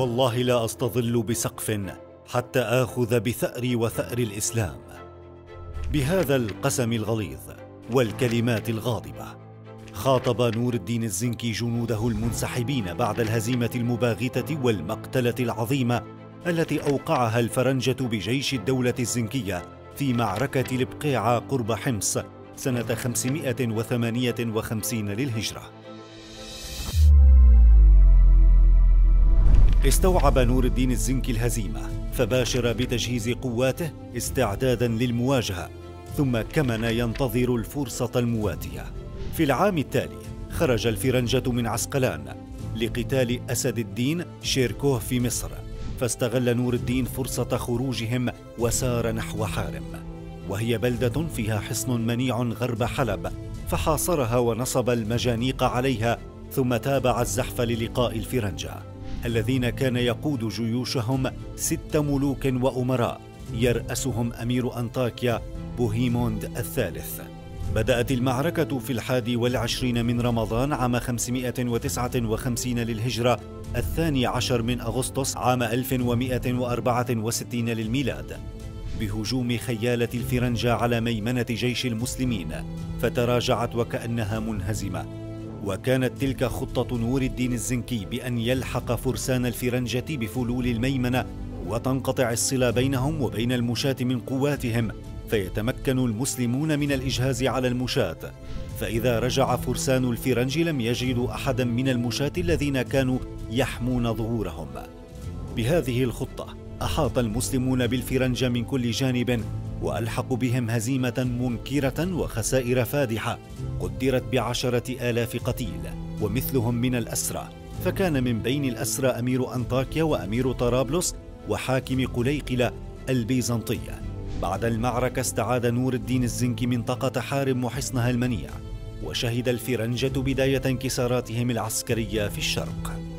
والله لا أستظل بسقف حتى آخذ بثأري وثأر الإسلام. بهذا القسم الغليظ والكلمات الغاضبة خاطب نور الدين الزنكي جنوده المنسحبين بعد الهزيمة المباغتة والمقتلة العظيمة التي أوقعها الفرنجة بجيش الدولة الزنكية في معركة البقيعة قرب حمص سنة 558 للهجرة. استوعب نور الدين الزنكي الهزيمة فباشر بتجهيز قواته استعدادا للمواجهة، ثم كمن ينتظر الفرصة المواتية. في العام التالي خرج الفرنجة من عسقلان لقتال أسد الدين شيركوه في مصر، فاستغل نور الدين فرصة خروجهم وسار نحو حارم، وهي بلدة فيها حصن منيع غرب حلب، فحاصرها ونصب المجانيق عليها، ثم تابع الزحف للقاء الفرنجة الذين كان يقود جيوشهم 6 ملوك وأمراء يرأسهم أمير أنطاكيا بوهيموند الثالث. بدأت المعركة في 21 من رمضان عام 559 للهجرة، 12 من أغسطس عام 1164 للميلاد، بهجوم خيالة الفرنجة على ميمنة جيش المسلمين، فتراجعت وكأنها منهزمة. وكانت تلك خطة نور الدين الزنكي بأن يلحق فرسان الفرنجة بفلول الميمنة وتنقطع الصلة بينهم وبين المشاة من قواتهم، فيتمكن المسلمون من الإجهاز على المشاة، فإذا رجع فرسان الفرنج لم يجدوا أحدا من المشاة الذين كانوا يحمون ظهورهم. بهذه الخطة أحاط المسلمون بالفرنجة من كل جانب، وألحقوا بهم هزيمة منكرة وخسائر فادحة قدرت ب10,000 قتيل ومثلهم من الأسرى، فكان من بين الأسرى أمير أنطاكيا وأمير طرابلس وحاكم قليقلة البيزنطية. بعد المعركة استعاد نور الدين الزنكي منطقة حارم وحصنها المنيع، وشهد الفرنجة بداية انكساراتهم العسكرية في الشرق.